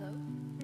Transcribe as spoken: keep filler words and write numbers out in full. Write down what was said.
Hello?